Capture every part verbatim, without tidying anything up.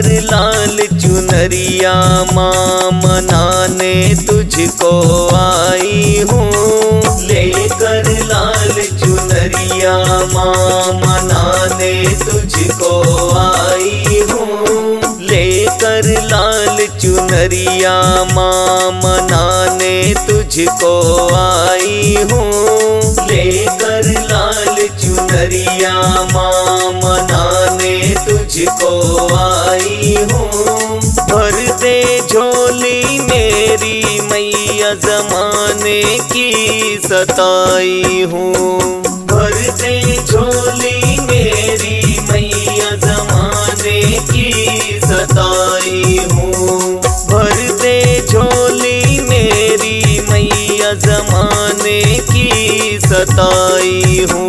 लेकर लाल चुनरिया माँ मनाने तुझको आई हूँ। लेकर लाल चुनरिया माँ मनाने तुझको आई हूँ। लेकर लाल चुनरिया माँ मनाने तुझको आई हूँ। लेकर लाल चुनरिया माँ मनाने तुझको आई हूँ। भर दे झोली मेरी मैया जमाने की सताई हूँ। भर दे झोली मेरी मैया जमाने की सताई हूँ। भर दे झोली मेरी मैया जमाने की सताई हूँ।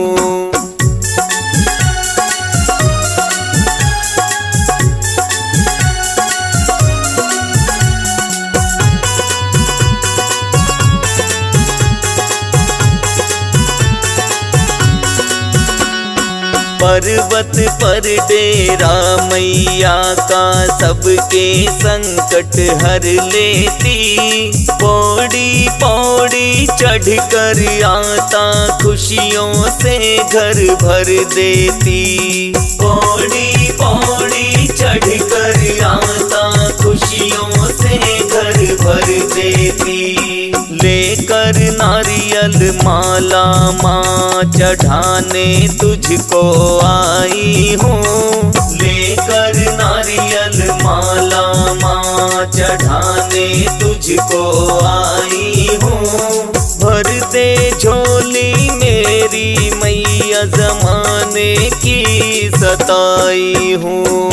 पर्वत पर डेरा मैया का सबके संकट हर लेती। पौड़ी पौड़ी चढ़ कर आता खुशियों से घर भर देती। पौड़ी पौड़ी चढ़ कर आता खुशियों से घर भर देती। लेकर नारियल माला माँ चढ़ाने तुझको आई हूँ। लेकर नारियल माला माँ चढ़ाने तुझको आई हूँ। भर दे झोली मेरी मैया जमाने की सताई हूँ।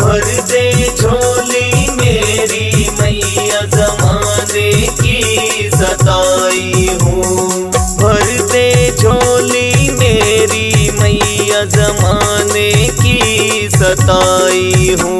भर दे झोली मेरी मैया जमाने की सताई हूँ। भर दे झोली मेरी मैया जमाने की सताई हूँ।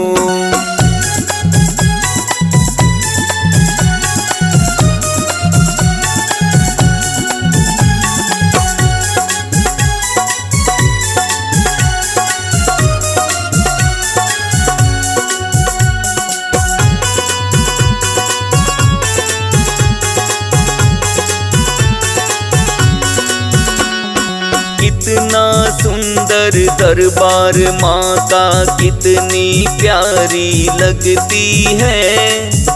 कितना सुंदर दरबार माँ का कितनी प्यारी लगती है।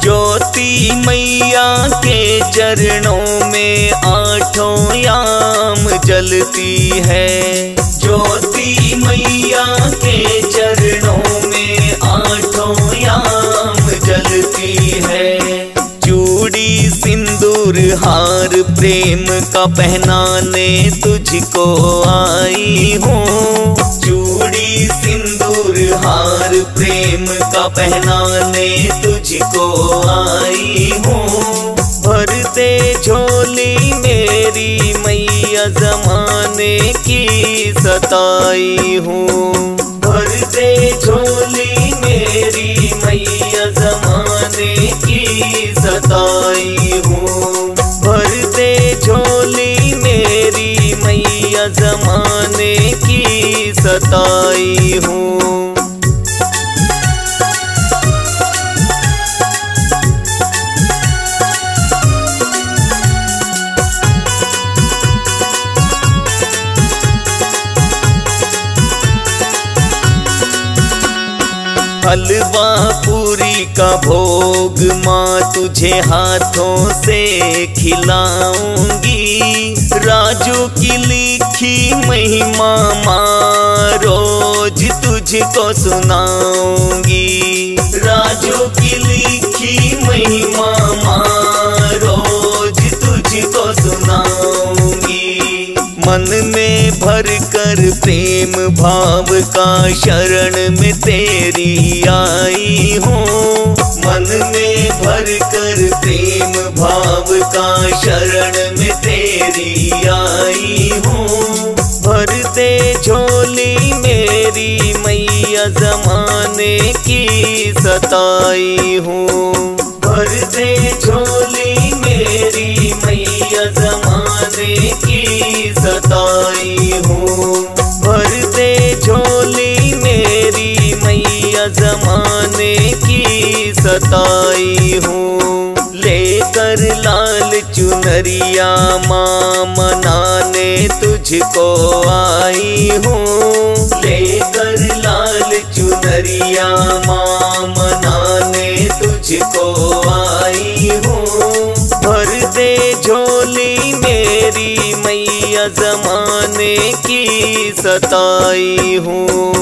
ज्योति मैया के चरणों में आठों याम जलती है। ज्योति मैया के चरणों में आठों याम जलती है। चूड़ी सिंदूर हार प्रेम का पहनाने तुझको आई हूँ। चूड़ी सिंदूर हार प्रेम का पहनाने तुझको आई हूँ। भर दे झोली मेरी मैया जमाने की सताई हूँ। भर दे झोली मेरी मैया जमाने की सताई हूँ। भर दे झोली मेरी मैया जमाने की सताई हूँ। हलवा पूरी का भोग माँ तुझे हाथों से खिलाऊंगी। राजू की लिखी महिमा माँ रोज तुझको सुनाऊंगी। राजू की लिखी महिमा माँ रोज तुझको सुनाऊंगी। मन में भर कर प्रेम भाव का शरण में तेरी आई हूँ। मन में भर कर प्रेम भाव का शरण में तेरी आई हूँ। भर दे झोली मेरी मैया जमाने की सताई हूँ। भर दे झोली मेरी मैया जमाने की सताई हूँ। भर दे झोली मेरी मैया जमाने सताई हूँ। लेकर लाल चुनरिया माँ मनाने तुझको आई हूँ। लेकर लाल चुनरिया माँ मनाने तुझको आई हूँ। भर दे झोली मेरी मैया जमाने की सताई हूँ।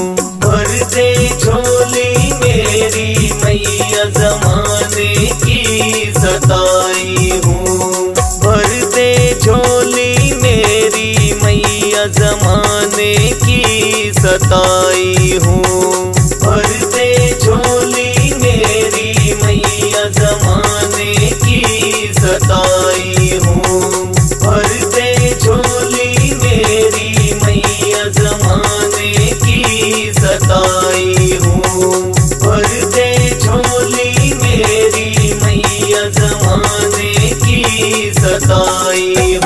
भर दे झोली मेरी मैया जमाने की सताई हूँ। भर दे झोली मेरी मैया जमाने की सताई हूँ। भर दे झोली मेरी मैया जमाने की सताई हूँ। भर दे झोली मेरी मैया जमाने की सताई हूँ। भर दे झोली मेरी जमाने की सताई।